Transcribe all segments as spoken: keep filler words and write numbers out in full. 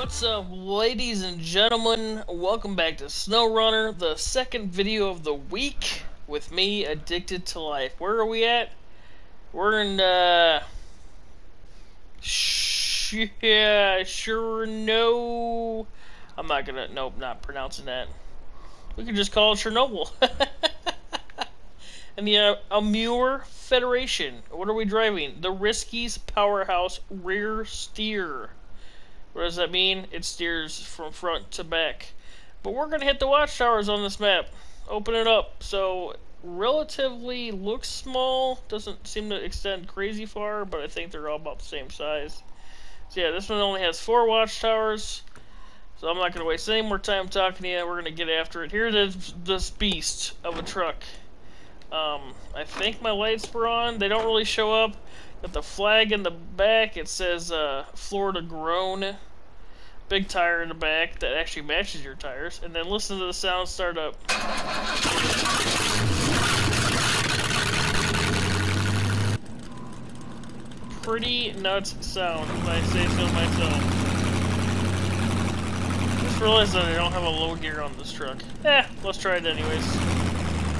What's up, ladies and gentlemen? Welcome back to SnowRunner, the second video of the week with me, Addicted to Life. Where are we at? We're in, uh... Sh yeah, sure, no... I'm not gonna... Nope, not pronouncing that. We could just call it Chernobyl. And the uh, Amur Federation. What are we driving? The Risky's Powerhouse Rear Steer. What does that mean? It steers from front to back. But we're going to hit the watchtowers on this map. Open it up. So, relatively looks small. Doesn't seem to extend crazy far, but I think they're all about the same size. So yeah, this one only has four watchtowers. So I'm not going to waste any more time talking to you. We're going to get after it. Here's this, this beast of a truck. Um, I think my lights were on. They don't really show up. Got the flag in the back. It says uh, Florida Grown. Big tire in the back that actually matches your tires. And then listen to the sound start up. Pretty nuts sound, if I say so myself. Just realized that I don't have a low gear on this truck. Eh, let's try it anyways.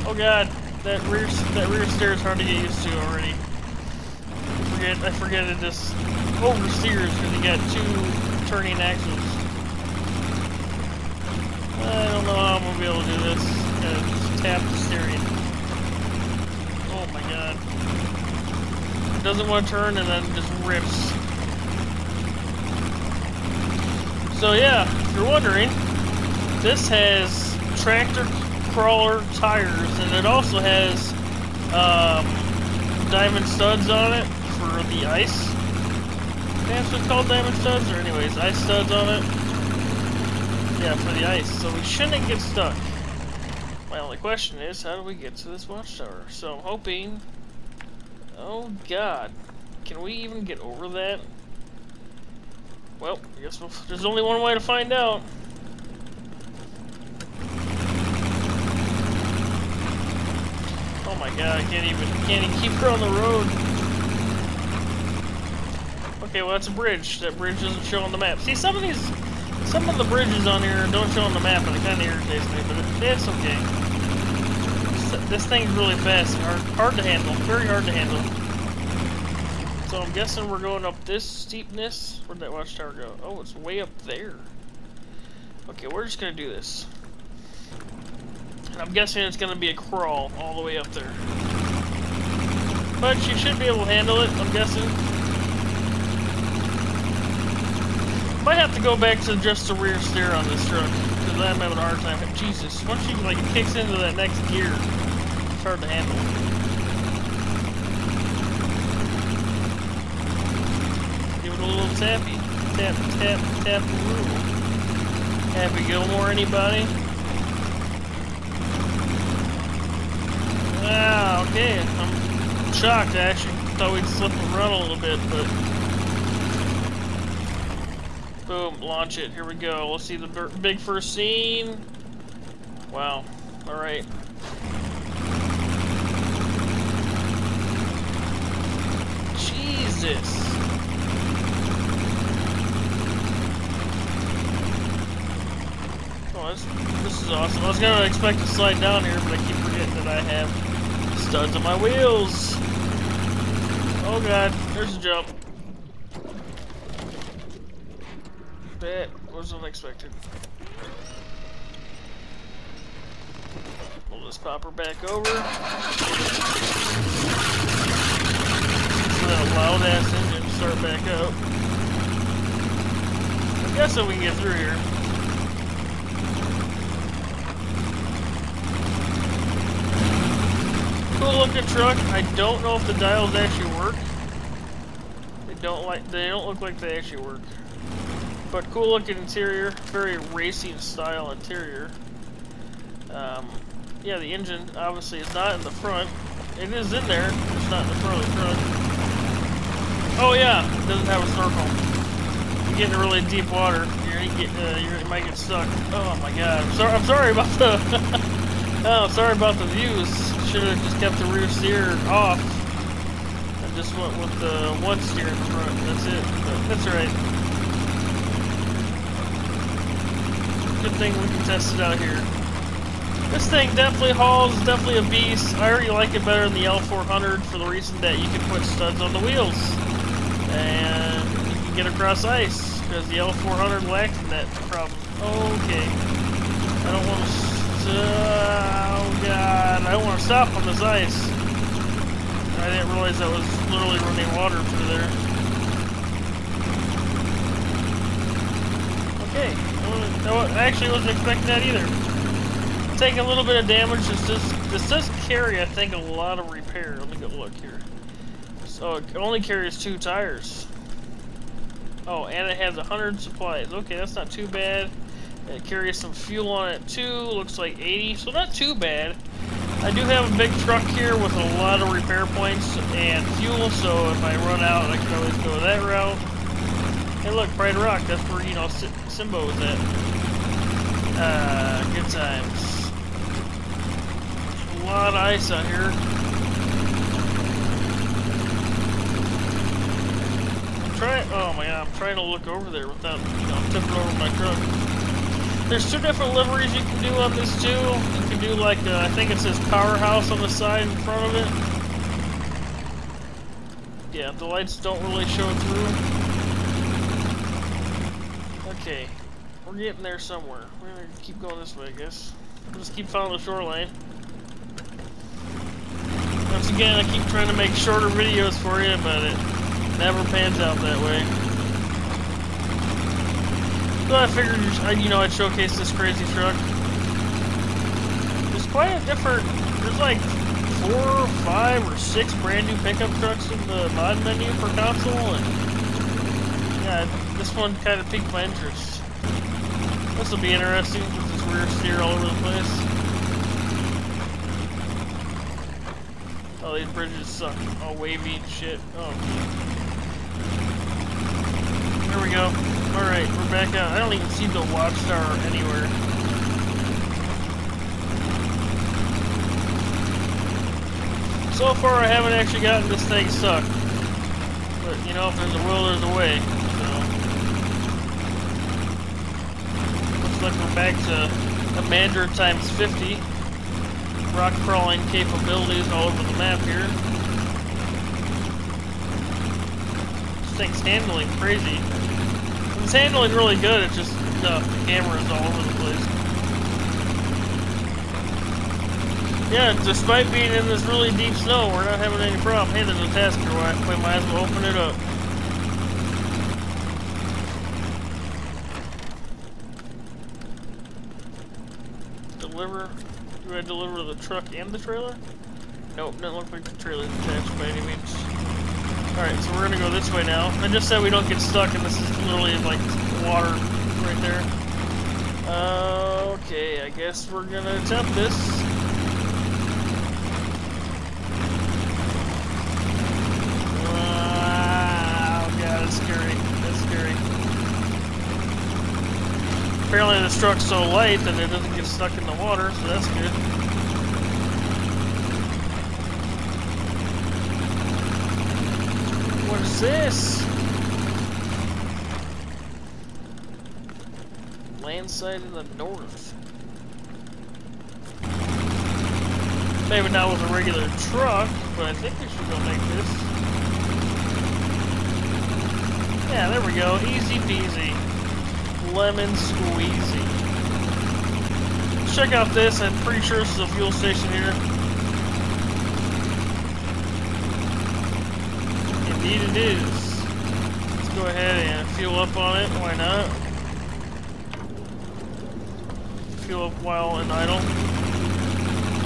Oh god. That rear, that rear steer is hard to get used to already. I forget, I forget it just oversteers because you got two turning axles. I don't know how I'm going to be able to do this. Gotta just tap the steering. Oh my god. It doesn't want to turn and then just rips. So yeah, if you're wondering, this has tractor crawler tires, and it also has um, diamond studs on it for the ice. That's what's called diamond studs, or anyways, ice studs on it. Yeah, for the ice, so we shouldn't get stuck. My only question is, how do we get to this watchtower? So I'm hoping... Oh god, can we even get over that? Well, I guess we'll... there's only one way to find out. Oh my god, I can't even, can't even keep her on the road. Okay, well that's a bridge. That bridge doesn't show on the map. See, some of these, some of the bridges on here don't show on the map, and it kind of irritates me, but it, it's okay. This thing's really fast and hard, hard to handle. Very hard to handle. So I'm guessing we're going up this steepness. Where'd that watchtower go? Oh, it's way up there. Okay, we're just gonna do this. I'm guessing it's going to be a crawl all the way up there. But you should be able to handle it, I'm guessing. Might have to go back to just the rear steer on this truck, because I'm having a hard time. Jesus, once you like it kicks into that next gear, it's hard to handle. Give it a little tappy. Tap, tap, tap, ooh. Happy Gilmore, anybody? Ah, okay. I'm shocked. I actually thought we'd slip and run a little bit, but... Boom. Launch it. Here we go. We'll see the big first scene. Wow. Alright. Jesus. Oh, this, this is awesome. I was going to expect to slide down here, but I keep forgetting that I have... studs on my wheels. Oh god, there's a jump. That was unexpected. We'll just pop her back over. So that loud ass engine start back up. I guess that we can get through here. Cool looking truck. I don't know if the dials actually work. They don't like. They don't look like they actually work. But cool looking interior. Very racing style interior. Um, yeah, the engine obviously is not in the front. It is in there. It's not in the front of the front. Oh yeah, it doesn't have a circle. You get into really deep water. You're gonna get. Uh, you're, you might get stuck. Oh my god. I'm sorry. I'm sorry about the. Oh, sorry about the views. Should have just kept the rear steer off and just went with the one steer in the front. That's it. But that's alright. Good thing we can test it out here. This thing definitely hauls, definitely a beast. I already like it better than the L four hundred for the reason that you can put studs on the wheels. And you can get across ice, because the L four hundred lacked that problem. Okay. I don't want to... Oh, God. I don't want to stop on this ice. I didn't realize that was literally running water through there. Okay, I actually wasn't expecting that either. Take a little bit of damage. This does, this does carry, I think, a lot of repair. Let me go look here. So it only carries two tires. Oh, and it has one hundred supplies. Okay, that's not too bad. It carries some fuel on it too. Looks like eighty, so not too bad. I do have a big truck here with a lot of repair points and fuel, so if I run out, I can always go that route. Hey look, Pride Rock, that's where, you know, Simbo was at. Uh, good times. A lot of ice out here. I'm trying, oh my god, I'm trying to look over there without, you know, tipping over my truck. There's two different liveries you can do on this too. You can do like, uh, I think it says Powerhouse on the side in front of it. Yeah, the lights don't really show through. Okay, we're getting there somewhere. We're gonna keep going this way, I guess. We'll just keep following the shoreline. Once again, I keep trying to make shorter videos for you, but it never pans out that way. So I figured, I, you know, I'd showcase this crazy truck. There's quite a different, there's like four, five, or six brand new pickup trucks in the mod menu for console, and yeah, this one kind of piqued my interest. This will be interesting with this rear steer all over the place. Oh, these bridges suck. All wavy and shit. Oh. There we go. Alright, we're back out. I don't even see the watchtower anywhere. So far, I haven't actually gotten this thing stuck. But, you know, if there's a will, there's a way. Looking back to Amanda times fifty. Rock crawling capabilities all over the map here. This thing's handling crazy. It's handling really good, it's just uh, the camera's all over the place. Yeah, despite being in this really deep snow, we're not having any problem. Hey, there's a tasker, we might as well open it up. Deliver, do I deliver the truck and the trailer? Nope, doesn't look like the trailer's attached by any means. Alright, so we're gonna go this way now. I just said we don't get stuck, and this is literally like water right there. Uh, okay, I guess we're gonna attempt this. Wow, oh god, that's scary. That's scary. Apparently this truck's so light that it doesn't get stuck in the water, so that's good. What is this? Landslide in the north. Maybe not with a regular truck, but I think we should go like this. Yeah, there we go. Easy peasy. Lemon squeezy. Check out this. I'm pretty sure this is a fuel station here. Indeed it is. Let's go ahead and fuel up on it. Why not? Fuel up while in idle.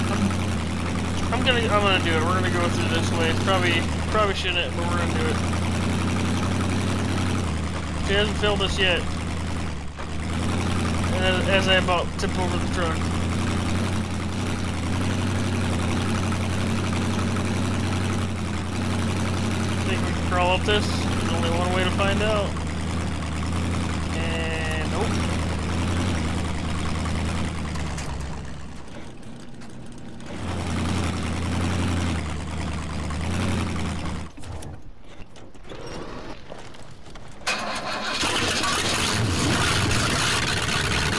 I'm, I'm gonna. I'm gonna do it. We're gonna go through this way. It's probably probably shouldn't, but we're gonna do it. She hasn't filled us yet. As I about tip over the truck. Think we can crawl up this? There's only one way to find out. And nope.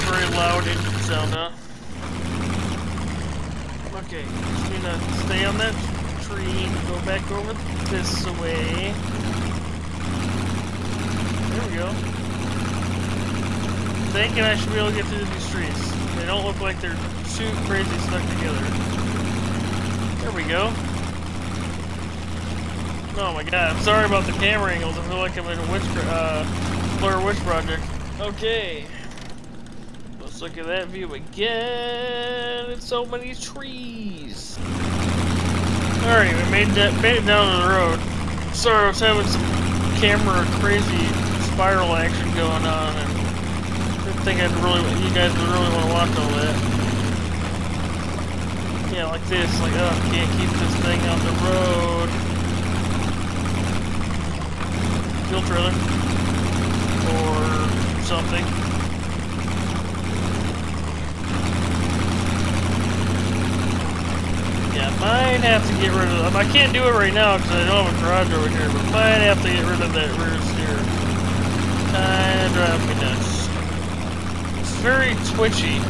Very loud. We're gonna stay on that tree and go back over this way. There we go. I'm thinking I should be able to get through these trees. They don't look like they're too crazy stuck together. There we go. Oh my god, I'm sorry about the camera angles. I feel like I'm in a witch, uh, Blair Witch Project. Okay. Let's look at that view again. It's so many trees. Alright, we made, that, made it down the road. Sorry, I was having some camera crazy spiral action going on, and didn't think I'd really, you guys would really want to watch all that. Yeah, like this, like, oh, can't keep this thing on the road. Fuel trailer or something. Yeah, I might have to get rid of them. I can't do it right now because I don't have a garage over here, but might have to get rid of that rear steer. Kind of drives me nuts. It's very twitchy.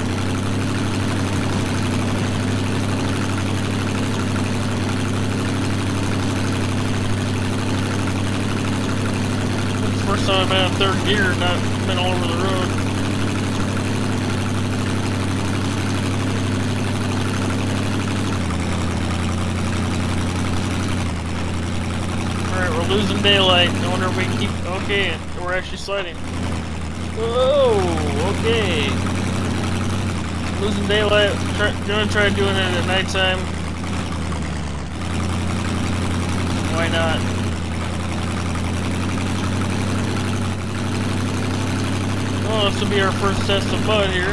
So I've been in third gear, not been all over the road. Alright, we're losing daylight. I wonder if we can keep... Okay, we're actually sliding. Whoa, okay. Losing daylight. Try, gonna try doing it at nighttime. Why not? Well, this will be our first test of mud here.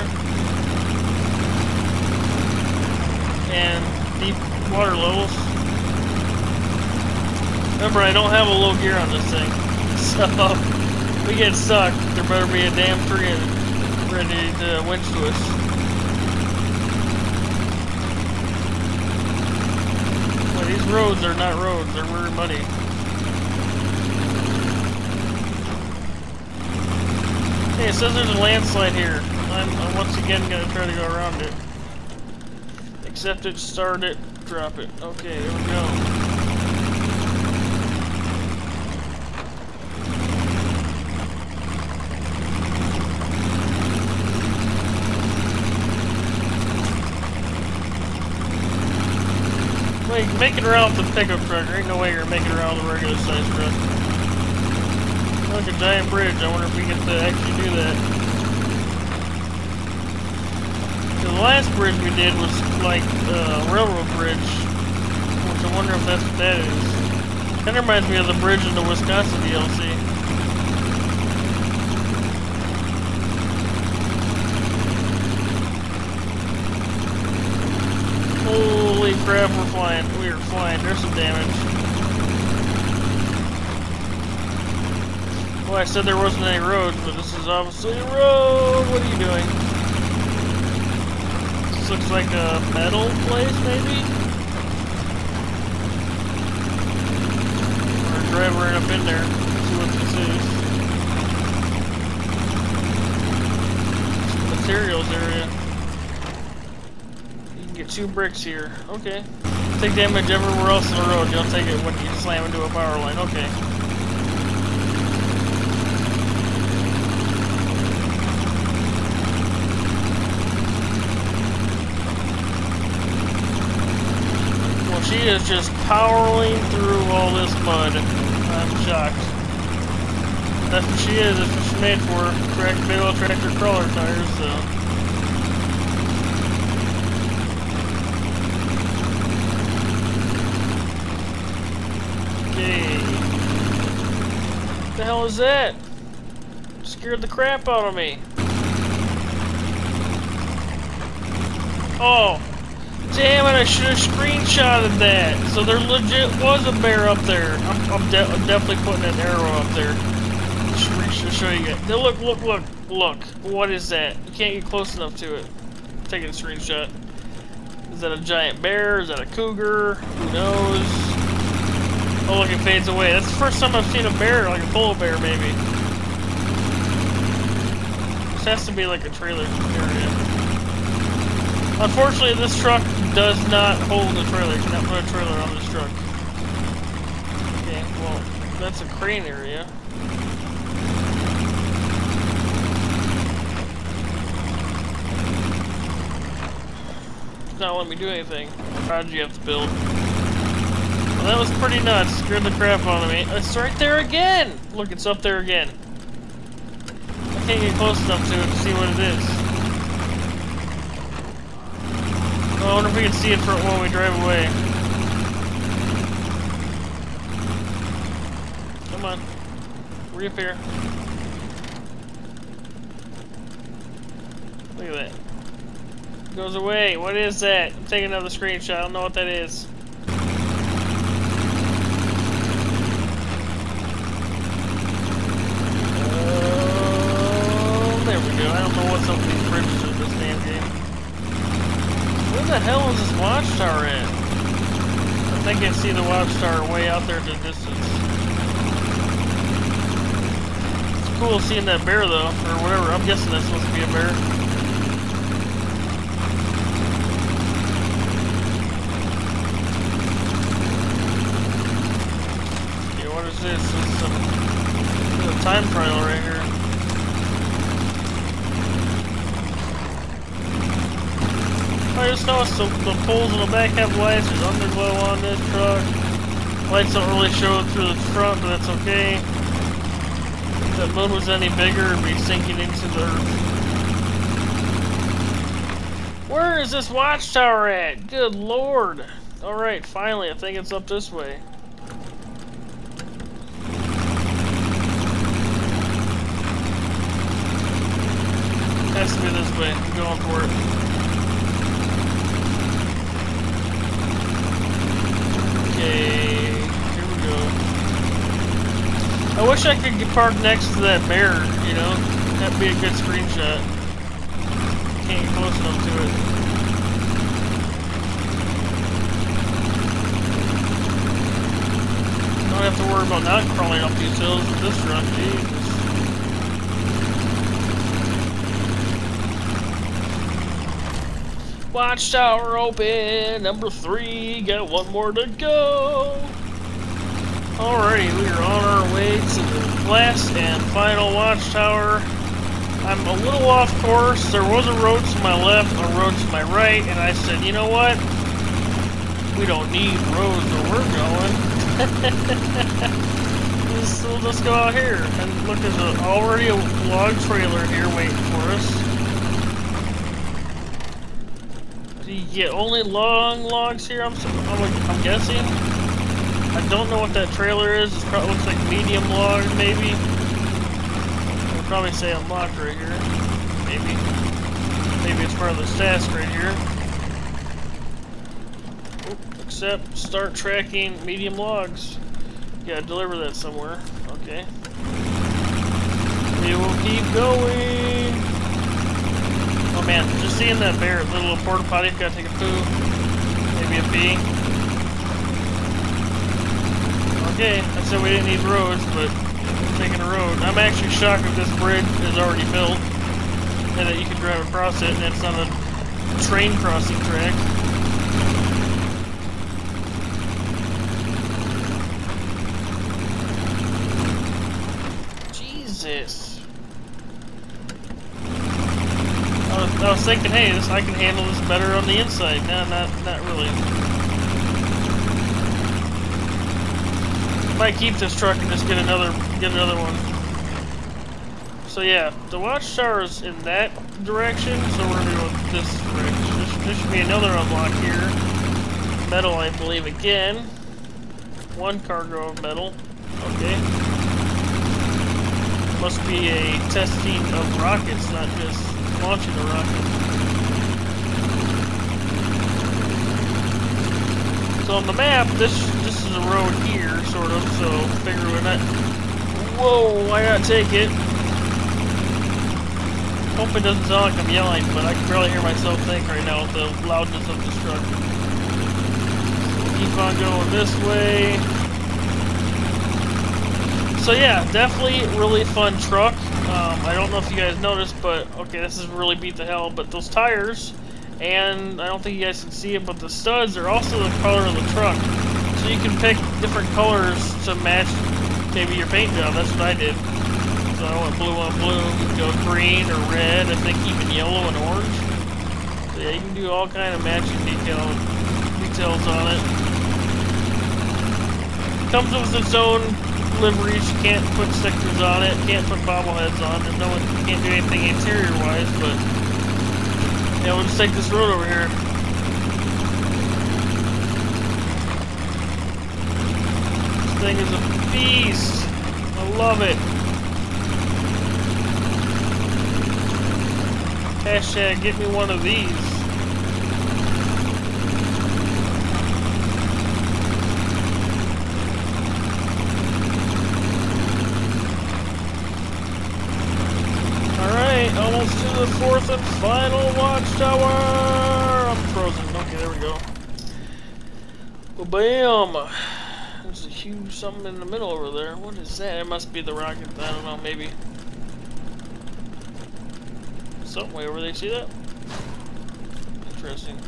And deep water levels. Remember, I don't have a low gear on this thing. So, if we get stuck, there better be a damn tree ready to winch to us. But these roads are not roads, they're really muddy. Hey, it says there's a landslide here. I'm, I'm once again gonna try to go around it. Accept it, start it, drop it. Okay, there we go. Wait, well, make it around the pickup truck. There ain't no way you're making it around the regular size truck. Like a giant bridge. I wonder if we get to actually do that. The last bridge we did was like a uh, railroad bridge, which I wonder if that's what that is. That reminds me of the bridge in the Wisconsin D L C. Holy crap, we're flying. We are flying. There's some damage. Well, I said there wasn't any roads, but this is obviously a road. What are you doing? This looks like a metal place, maybe? Or a driver right up in there. Let's see what this is. Some materials area. You can get two bricks here. Okay. Take damage everywhere else on the road. You'll take it when you slam into a power line. Okay. She is just powering through all this mud. I'm shocked. That's what she is. That's what she's made for. Track, big old tractor crawler tires, so. Okay. What the hell is that? Scared the crap out of me. Oh. Damn it, I should have screenshotted that. So there legit was a bear up there. I'm, I'm, de I'm definitely putting an arrow up there. Should show you guys. Look, look, look, look. What is that? You can't get close enough to it. I'm taking a screenshot. Is that a giant bear? Is that a cougar? Who knows? Oh, look, it fades away. That's the first time I've seen a bear, like a polar bear, maybe. This has to be like a trailer area. Unfortunately, this truck does not hold a trailer. You cannot put a trailer on this truck. Okay, well, that's a crane area. It's not letting me do anything. How did you have to build? Well, that was pretty nuts. Scared the crap out of me. It's right there again! Look, it's up there again. I can't get close enough to it to see what it is. I wonder if we can see it for when we drive away. Come on. Reappear. Look at that. It goes away. What is that? I'm taking another screenshot. I don't know what that is. Oh, there we go. I don't know what's up with these bridges in this damn game. Where the hell is this watchtower in? I think I can see the watchtower way out there in the distance. It's cool seeing that bear though, or whatever. I'm guessing that's supposed to be a bear. Okay, what is this? This is a, this is a time trial right here. I just noticed the, the poles in the back have lights. There's underglow on this truck. Lights don't really show through the front, but that's okay. If that moon was any bigger, it'd be sinking into the earth. Where is this watchtower at? Good lord. Alright, finally, I think it's up this way. It has to be this way. I'm going for it. I wish I could park next to that bear, you know? That'd be a good screenshot. Can't get close enough to it. Don't have to worry about not crawling up these hills with this run, Jesus. Watchtower open, number three, got one more to go. Alrighty, we are on our way to the last and final watchtower. I'm a little off course. There was a road to my left, a road to my right, and I said, you know what? We don't need roads where we're going. So we'll just go out here. And look, there's a, already a log trailer here waiting for us. Do you get only long logs here, I'm, I'm, I'm guessing? I don't know what that trailer is. It probably looks like medium log, maybe. I'll probably say unlocked right here. Maybe. Maybe it's part of the stats right here. Oop, except start tracking medium logs. Yeah, deliver that somewhere. Okay. We will keep going. Oh man, just seeing that bear, little porta potty, gotta take a poo. Maybe a pee. Okay, I said we didn't need roads, but I'm taking a road. I'm actually shocked that this bridge is already built and that you can drive across it and it's on a train crossing track. Jesus. I was, I was thinking, hey, this, I can handle this better on the inside. No, not, not really. I might keep this truck and just get another get another one. So yeah, the watchtower is in that direction, so we're gonna go with this direction. There should, there should be another unlock here. Metal, I believe, again. One cargo of metal. Okay. Must be a testing of rockets, not just launching a rocket. So on the map, this this is a road here. Sort of, so figure we're not. Whoa, I gotta take it. Hope it doesn't sound like I'm yelling, but I can barely hear myself think right now with the loudness of this truck. So keep on going this way. So yeah, definitely really fun truck. Um, I don't know if you guys noticed, but okay, this is really beat the hell, but those tires and I don't think you guys can see it, but the studs are also the color of the truck. So you can pick different colors to match maybe your paint job. That's what I did. So I went blue on blue, you can go green or red, I think even yellow and orange. So yeah, you can do all kind of matching detail, details on it. It comes with its own liveries, you can't put stickers on it, can't put bobbleheads on, there's no one, you can't do anything interior wise, but yeah, we'll just take this road over here. This thing is a beast. I love it. Hashtag get me one of these. Almost to the fourth and final watchtower! I'm frozen. Okay, there we go. Well, bam! There's a huge something in the middle over there. What is that? It must be the rocket. I don't know, maybe. Something way over there. See that? Interesting.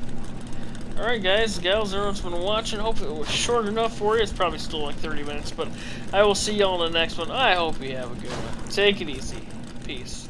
Alright guys, gals, everyone's been watching. Hope it was short enough for you. It's probably still like thirty minutes, but I will see y'all in the next one. I hope you have a good one. Take it easy. Peace.